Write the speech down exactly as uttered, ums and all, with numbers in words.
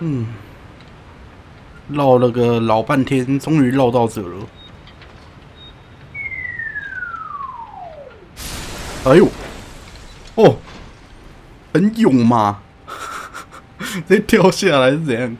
嗯，绕了个老半天，终于绕到这了。哎呦，哦，很勇嘛！这跳下来是怎样？